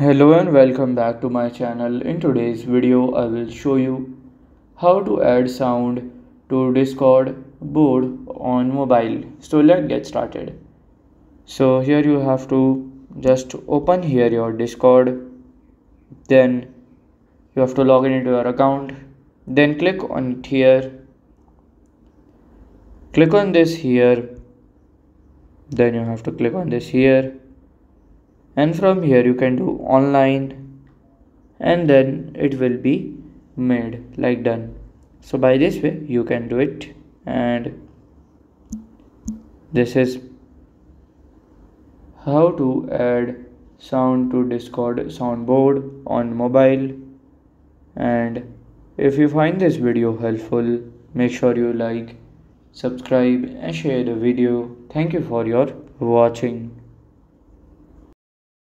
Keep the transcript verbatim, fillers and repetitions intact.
Hello and welcome back to my channel. In today's video, I will show you how to add sound to Discord board on mobile. So let's get started. So here you have to just open here your Discord. Then you have to log in into your account. Then click on it here. Click on this here. Then you have to click on this here. And from here you can do online, and then it will be made like done. So by this way you can do it, and this is how to add sound to Discord soundboard on mobile. And if you find this video helpful, make sure you like, subscribe and share the video. Thank you for your watching.